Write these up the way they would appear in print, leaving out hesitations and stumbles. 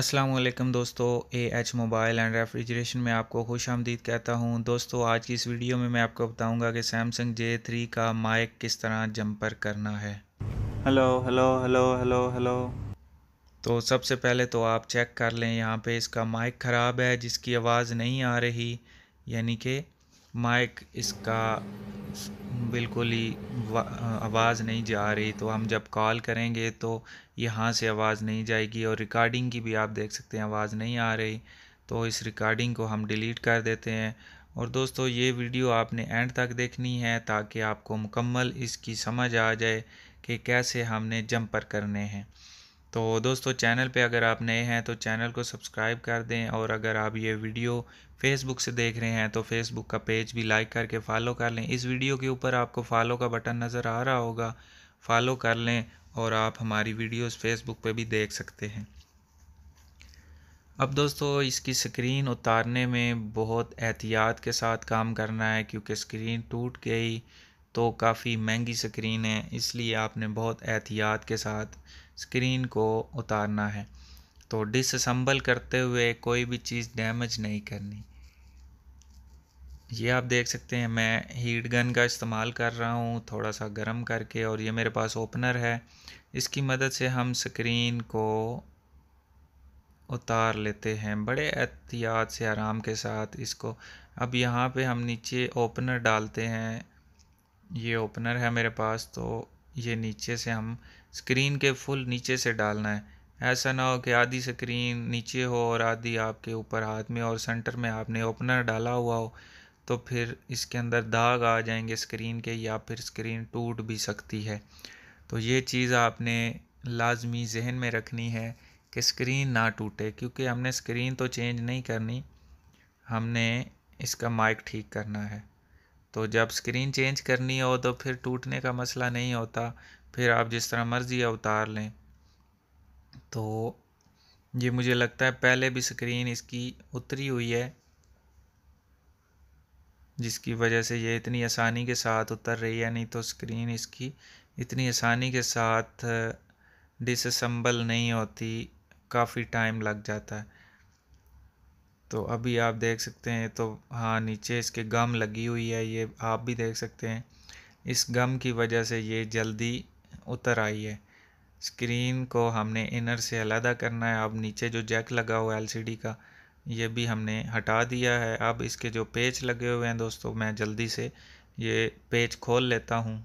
अस्सलाम वालेकुम दोस्तों, AH मोबाइल एंड रेफ्रिजरेशन में आपको खुश आमदीद कहता हूं। दोस्तों, आज की इस वीडियो में मैं आपको बताऊंगा कि सैमसंग J3 का माइक किस तरह जंपर करना है। Hello hello hello hello hello. तो सबसे पहले तो आप चेक कर लें, यहां पे इसका माइक ख़राब है जिसकी आवाज़ नहीं आ रही, यानी कि माइक इसका बिल्कुल ही आवाज़ नहीं जा रही। तो हम जब कॉल करेंगे तो यहाँ से आवाज़ नहीं जाएगी, और रिकॉर्डिंग की भी आप देख सकते हैं आवाज़ नहीं आ रही। तो इस रिकॉर्डिंग को हम डिलीट कर देते हैं। और दोस्तों, ये वीडियो आपने एंड तक देखनी है ताकि आपको मुकम्मल इसकी समझ आ जाए कि कैसे हमने जंपर करने हैं। तो दोस्तों, चैनल पे अगर आप नए हैं तो चैनल को सब्सक्राइब कर दें, और अगर आप ये वीडियो फेसबुक से देख रहे हैं तो फेसबुक का पेज भी लाइक करके फ़ॉलो कर लें। इस वीडियो के ऊपर आपको फ़ॉलो का बटन नज़र आ रहा होगा, फ़ॉलो कर लें और आप हमारी वीडियोस फेसबुक पे भी देख सकते हैं। अब दोस्तों, इसकी स्क्रीन उतारने में बहुत एहतियात के साथ काम करना है, क्योंकि स्क्रीन टूट गई तो काफ़ी महंगी स्क्रीन है, इसलिए आपने बहुत एहतियात के साथ स्क्रीन को उतारना है। तो डिसअसेंबल करते हुए कोई भी चीज़ डैमेज नहीं करनी। ये आप देख सकते हैं, मैं हीट गन का इस्तेमाल कर रहा हूँ थोड़ा सा गर्म करके, और ये मेरे पास ओपनर है, इसकी मदद से हम स्क्रीन को उतार लेते हैं बड़े एहतियात से, आराम के साथ इसको। अब यहाँ पे हम नीचे ओपनर डालते हैं, ये ओपनर है मेरे पास, तो ये नीचे से हम स्क्रीन के फुल नीचे से डालना है। ऐसा ना हो कि आधी स्क्रीन नीचे हो और आधी आपके ऊपर हाथ में, और सेंटर में आपने ओपनर डाला हुआ हो, तो फिर इसके अंदर दाग आ जाएंगे स्क्रीन के, या फिर स्क्रीन टूट भी सकती है। तो ये चीज़ आपने लाजमी जहन में रखनी है कि स्क्रीन ना टूटे, क्योंकि हमने स्क्रीन तो चेंज नहीं करनी, हमने इसका माइक ठीक करना है। तो जब स्क्रीन चेंज करनी हो तो फिर टूटने का मसला नहीं होता, फिर आप जिस तरह मर्ज़ी है उतार लें। तो ये मुझे लगता है पहले भी स्क्रीन इसकी उतरी हुई है, जिसकी वजह से ये इतनी आसानी के साथ उतर रही है, नहीं तो स्क्रीन इसकी इतनी आसानी के साथ डिसअसेंबल नहीं होती, काफ़ी टाइम लग जाता है। तो अभी आप देख सकते हैं, तो हाँ नीचे इसके गम लगी हुई है, ये आप भी देख सकते हैं, इस गम की वजह से ये जल्दी उतर आई है। स्क्रीन को हमने इनर से अलहदा करना है। अब नीचे जो जैक लगा हुआ है LCD का, ये भी हमने हटा दिया है। अब इसके जो पेच लगे हुए हैं दोस्तों, मैं जल्दी से ये पेच खोल लेता हूँ।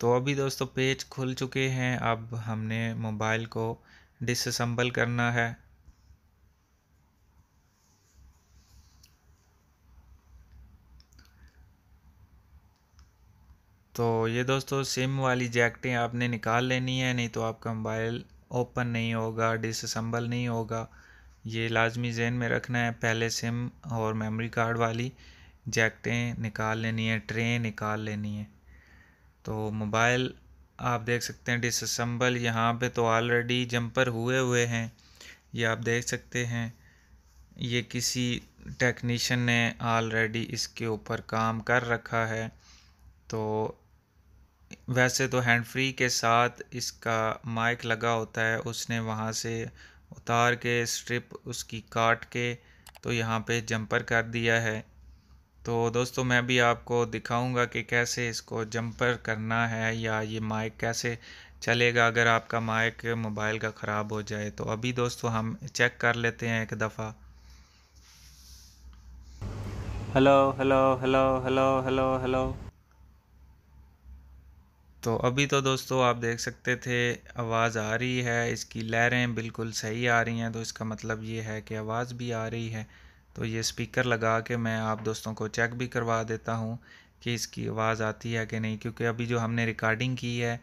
तो अभी दोस्तों पेज खुल चुके हैं। अब हमने मोबाइल को डिसअसेंबल करना है। तो ये दोस्तों सिम वाली जैकेटें आपने निकाल लेनी है, नहीं तो आपका मोबाइल ओपन नहीं होगा, डिसअसेंबल नहीं होगा। ये लाजमी जहन में रखना है, पहले सिम और मेमोरी कार्ड वाली जैकेटें निकाल लेनी है, ट्रे निकाल लेनी है। तो मोबाइल आप देख सकते हैं डिसअसेंबल, यहाँ पे तो ऑलरेडी जंपर हुए हैं, ये आप देख सकते हैं। ये किसी टेक्नीशियन ने ऑलरेडी इसके ऊपर काम कर रखा है। तो वैसे तो हैंड फ्री के साथ इसका माइक लगा होता है, उसने वहाँ से उतार के स्ट्रिप उसकी काट के तो यहाँ पे जंपर कर दिया है। तो दोस्तों, मैं भी आपको दिखाऊंगा कि कैसे इसको जंपर करना है, या ये माइक कैसे चलेगा अगर आपका माइक मोबाइल का ख़राब हो जाए। तो अभी दोस्तों हम चेक कर लेते हैं एक दफ़ा। Hello hello hello hello hello hello. तो अभी तो दोस्तों आप देख सकते थे आवाज़ आ रही है, इसकी लहरें बिल्कुल सही आ रही हैं, तो इसका मतलब ये है कि आवाज़ भी आ रही है। तो ये स्पीकर लगा के मैं आप दोस्तों को चेक भी करवा देता हूँ कि इसकी आवाज़ आती है कि नहीं, क्योंकि अभी जो हमने रिकॉर्डिंग की है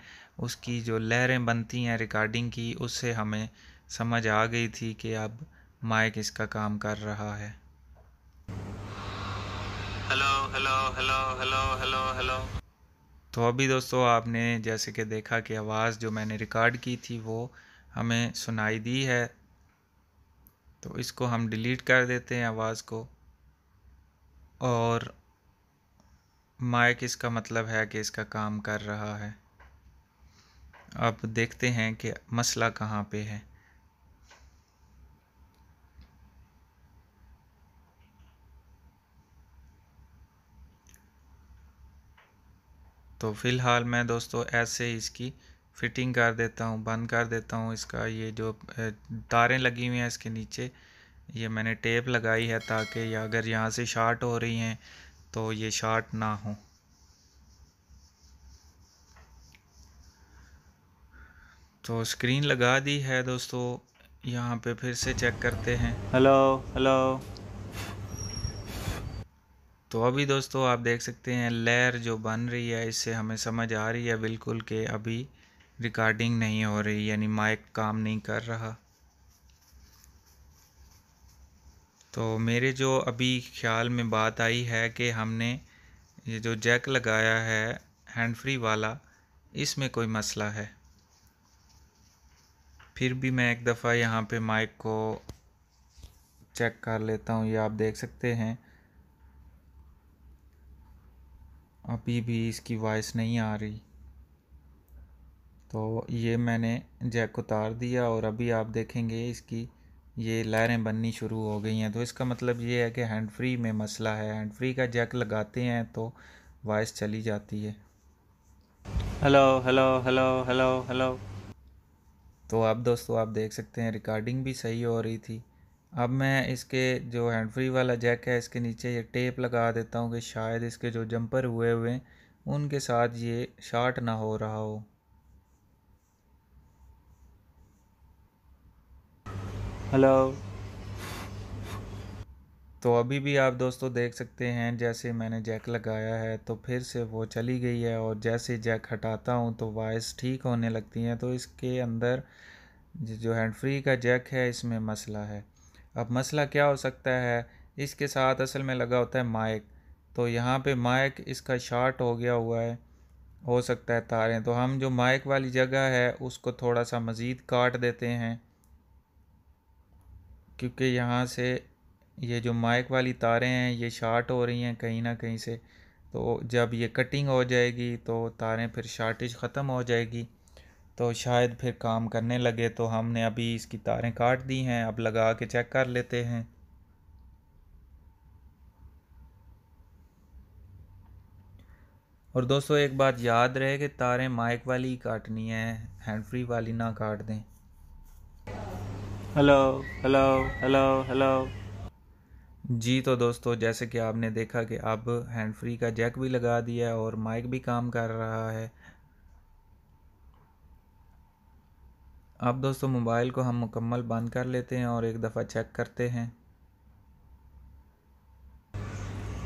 उसकी जो लहरें बनती हैं रिकॉर्डिंग की, उससे हमें समझ आ गई थी कि अब माइक इसका काम कर रहा है। Hello hello hello hello hello hello. तो अभी दोस्तों आपने जैसे कि देखा कि आवाज़ जो मैंने रिकॉर्ड की थी वो हमें सुनाई दी है। तो इसको हम डिलीट कर देते हैं आवाज़ को, और माइक इसका मतलब है कि इसका काम कर रहा है। अब देखते हैं कि मसला कहाँ पे है। तो फ़िलहाल मैं दोस्तों ऐसे ही इसकी फिटिंग कर देता हूँ, बंद कर देता हूँ। इसका ये जो तारें लगी हुई हैं इसके नीचे ये मैंने टेप लगाई है ताकि अगर यहाँ से शॉर्ट हो रही हैं तो ये शॉर्ट ना हो। तो स्क्रीन लगा दी है दोस्तों, यहाँ पे फिर से चेक करते हैं। हेलो। तो अभी दोस्तों आप देख सकते हैं लेयर जो बन रही है, इससे हमें समझ आ रही है बिल्कुल कि अभी रिकॉर्डिंग नहीं हो रही, यानी माइक काम नहीं कर रहा। तो मेरे जो अभी ख्याल में बात आई है कि हमने ये जो जैक लगाया है हैंड फ्री वाला, इसमें कोई मसला है। फिर भी मैं एक दफ़ा यहाँ पे माइक को चेक कर लेता हूँ। ये आप देख सकते हैं अभी भी इसकी वॉइस नहीं आ रही। तो ये मैंने जैक उतार दिया और अभी आप देखेंगे इसकी ये लहरें बननी शुरू हो गई हैं। तो इसका मतलब ये है कि हैंड फ्री में मसला है। हैंड फ्री का जैक लगाते हैं तो वॉइस चली जाती है। हेलो। तो अब दोस्तों आप देख सकते हैं रिकॉर्डिंग भी सही हो रही थी। अब मैं इसके जो हैंड फ्री वाला जैक है इसके नीचे ये टेप लगा देता हूँ कि शायद इसके जो जंपर हुए उनके साथ ये शॉर्ट ना हो रहा हो। हेलो। तो अभी भी आप दोस्तों देख सकते हैं जैसे मैंने जैक लगाया है तो फिर से वो चली गई है, और जैसे जैक हटाता हूँ तो वॉइस ठीक होने लगती है। तो इसके अंदर जो हैंड फ्री का जैक है इसमें मसला है। अब मसला क्या हो सकता है, इसके साथ असल में लगा होता है माइक, तो यहाँ पे माइक इसका शॉर्ट हो गया हुआ है, हो सकता है तारें। तो हम जो माइक वाली जगह है उसको थोड़ा सा मज़ीद काट देते हैं, क्योंकि यहाँ से ये जो माइक वाली तारें हैं ये शॉर्ट हो रही हैं कहीं ना कहीं से। तो जब ये कटिंग हो जाएगी तो तारें फिर शॉर्टेज ख़त्म हो जाएगी, तो शायद फिर काम करने लगे। तो हमने अभी इसकी तारें काट दी हैं, अब लगा के चेक कर लेते हैं। और दोस्तों एक बात याद रहे कि तारें माइक वाली ही काटनी है, हैंड फ्री वाली ना काट दें। हेलो। जी तो दोस्तों जैसे कि आपने देखा कि अब हैंड फ्री का जैक भी लगा दिया है और माइक भी काम कर रहा है। अब दोस्तों मोबाइल को हम मुकम्मल बंद कर लेते हैं और एक दफ़ा चेक करते हैं।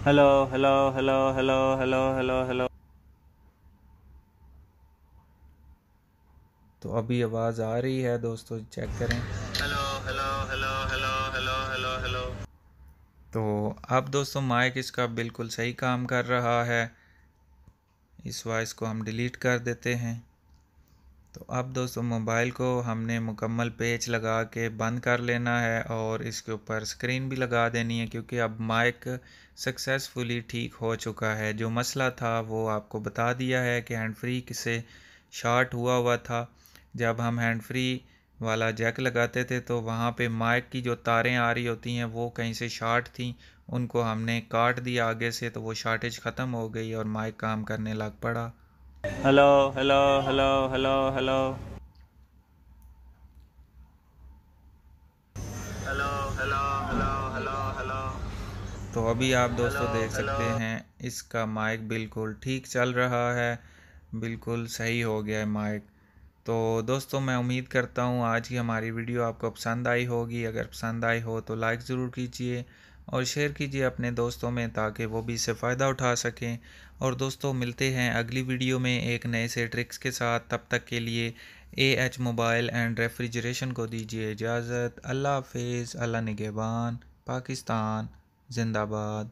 हेलो। तो अभी आवाज़ आ रही है दोस्तों, चेक करें। हेलो। तो अब दोस्तों माइक इसका बिल्कुल सही काम कर रहा है। इस वॉइस को हम डिलीट कर देते हैं। तो अब दोस्तों मोबाइल को हमने मुकम्मल पेच लगा के बंद कर लेना है और इसके ऊपर स्क्रीन भी लगा देनी है, क्योंकि अब माइक सक्सेसफुली ठीक हो चुका है। जो मसला था वो आपको बता दिया है कि हैंड फ्री से शॉर्ट हुआ था। जब हम हैंड फ्री वाला जैक लगाते थे तो वहाँ पे माइक की जो तारें आ रही होती हैं वो कहीं से शॉर्ट थी, उनको हमने काट दिया आगे से, तो वो शॉर्टेज ख़त्म हो गई और माइक काम करने लग पड़ा। हेलो। तो अभी आप दोस्तों देख सकते हैं इसका माइक बिल्कुल ठीक चल रहा है, बिल्कुल सही हो गया है माइक। तो दोस्तों मैं उम्मीद करता हूँ आज की हमारी वीडियो आपको पसंद आई होगी। अगर पसंद आई हो तो लाइक ज़रूर कीजिए और शेयर कीजिए अपने दोस्तों में, ताकि वो भी इससे फ़ायदा उठा सकें। और दोस्तों मिलते हैं अगली वीडियो में एक नए से ट्रिक्स के साथ। तब तक के लिए AH मोबाइल एंड रेफ्रिजरेशन को दीजिए इजाज़त। अल्लाह हाफ़िज़, अल्लाह निगहबान, पाकिस्तान जिंदाबाद।